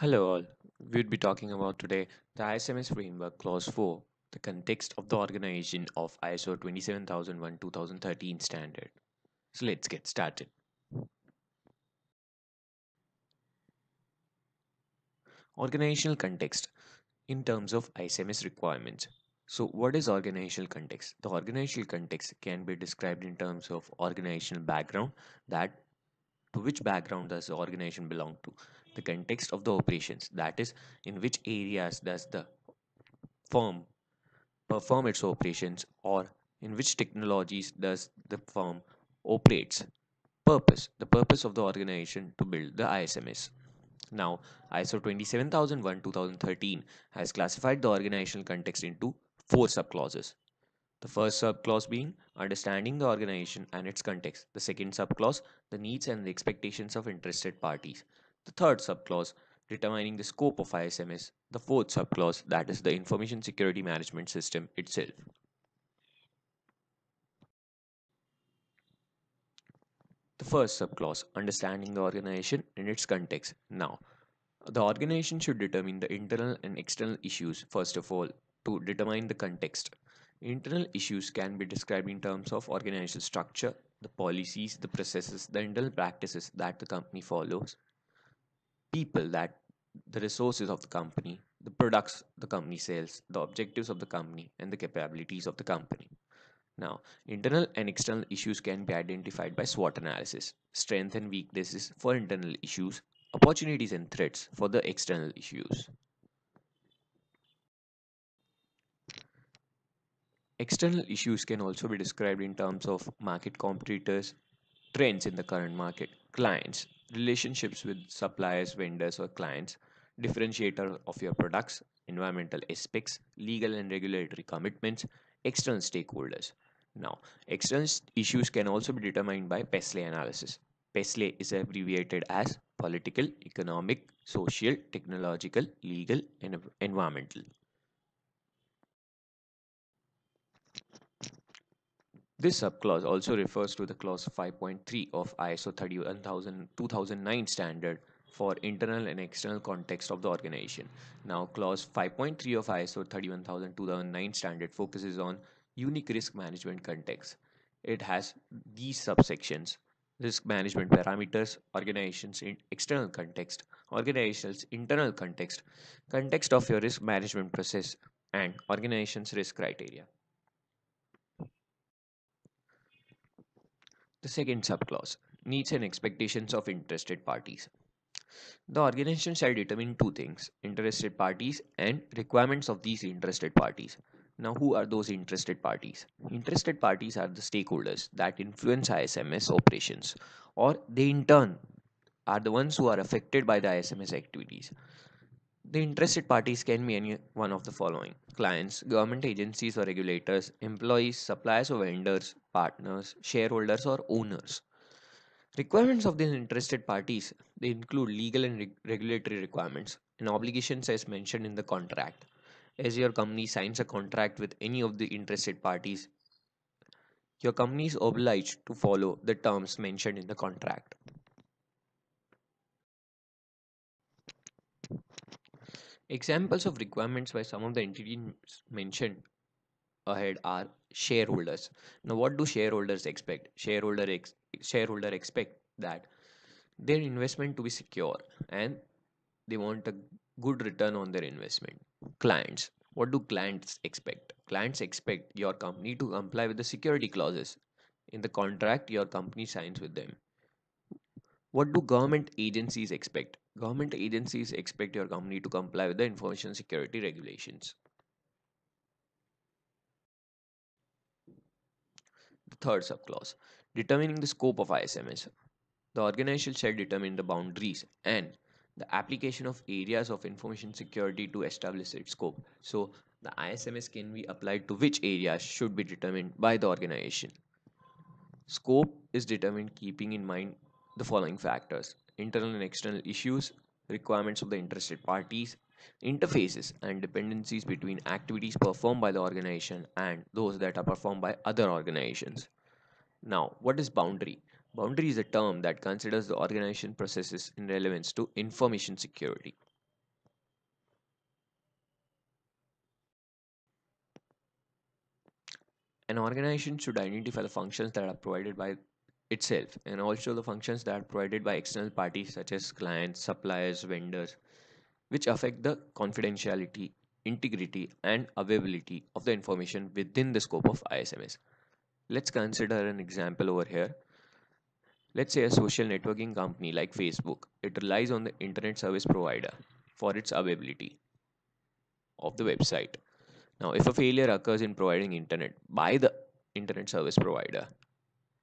Hello all, we would be talking about today the ISMS Framework Clause 4, the context of the organization of ISO 27001:2013 standard. So let's get started. Organizational context in terms of ISMS requirements. So what is organizational context? The organizational context can be described in terms of organizational background, that to which background does the organization belong to, the context of the operations, that is, in which areas does the firm perform its operations, or in which technologies does the firm operates, purpose, the purpose of the organization to build the ISMS. Now, ISO 27001:2013 has classified the organizational context into 4 subclauses. The first subclause being understanding the organization and its context. The second subclause, the needs and the expectations of interested parties. The third subclause, determining the scope of ISMS. The fourth subclause, that is the information security management system itself. The first subclause, understanding the organization and its context. Now, the organization should determine the internal and external issues first of all to determine the context. Internal issues can be described in terms of organizational structure, the policies, the processes, the internal practices that the company follows, people, that the resources of the company, the products the company sells, the objectives of the company, and the capabilities of the company. Now, internal and external issues can be identified by SWOT analysis: strengths and weaknesses for internal issues, opportunities and threats for the external issues. External issues can also be described in terms of market competitors, trends in the current market, clients, relationships with suppliers, vendors or clients, differentiator of your products, environmental aspects, legal and regulatory commitments, external stakeholders. Now, external issues can also be determined by PESTLE analysis. PESTLE is abbreviated as political, economic, social, technological, legal and environmental. This subclause also refers to the clause 5.3 of ISO 31000:2009 standard for internal and external context of the organization. Now, clause 5.3 of ISO 31000:2009 standard focuses on unique risk management context. It has these subsections: risk management parameters, organization's external context, organization's internal context, context of your risk management process, and organization's risk criteria. The second subclause, needs and expectations of interested parties. The organization shall determine two things: interested parties and requirements of these interested parties. Now, who are those interested parties? Interested parties are the stakeholders that influence ISMS operations, or they in turn are the ones who are affected by the ISMS activities. The interested parties can be any one of the following: clients, government agencies or regulators, employees, suppliers or vendors, partners, shareholders or owners. Requirements of these interested parties, they include legal and regulatory requirements and obligations as mentioned in the contract. As your company signs a contract with any of the interested parties, your company is obliged to follow the terms mentioned in the contract. Examples of requirements by some of the entities mentioned ahead are shareholders. Now, what do shareholders expect? Shareholders expect that their investment to be secure, and they want a good return on their investment. Clients, what do clients expect? Clients expect your company to comply with the security clauses in the contract your company signs with them. What do government agencies expect? Government agencies expect your company to comply with the information security regulations. The third subclause, determining the scope of ISMS. The organization shall determine the boundaries and the application of areas of information security to establish its scope. So, the ISMS can be applied to which areas should be determined by the organization. Scope is determined keeping in mind the following factors: internal and external issues, requirements of the interested parties, interfaces and dependencies between activities performed by the organization and those that are performed by other organizations. Now, what is boundary? Boundary is a term that considers the organization processes in relevance to information security. An organization should identify the functions that are provided by itself and also the functions that are provided by external parties such as clients, suppliers, vendors, which affect the confidentiality, integrity and availability of the information within the scope of ISMS. Let's consider an example over here. Let's say a social networking company like Facebook, it relies on the internet service provider for its availability of the website. Now, if a failure occurs in providing internet by the internet service provider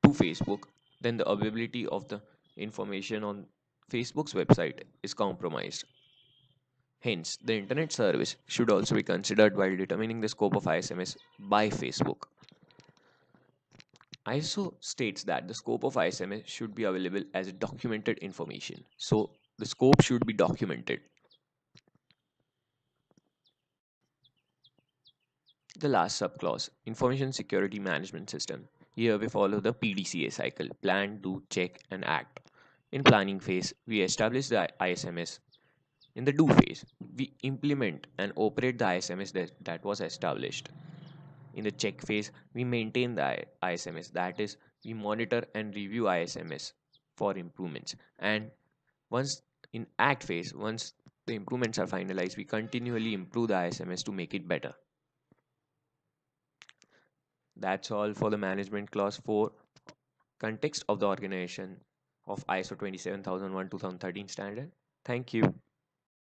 to Facebook, then the availability of the information on Facebook's website is compromised. Hence, the internet service should also be considered while determining the scope of ISMS by Facebook. ISO states that the scope of ISMS should be available as documented information. So, the scope should be documented. The last subclause, Information Security Management System. Here we follow the PDCA cycle, plan, do, check and act. In planning phase, we establish the ISMS. In the do phase, we implement and operate the ISMS that was established. In the check phase, we maintain the ISMS, that is, we monitor and review ISMS for improvements. And once in act phase, once the improvements are finalized, we continually improve the ISMS to make it better. That's all for the management clause 4. Context of the organization of ISO 27001:2013 standard. Thank you.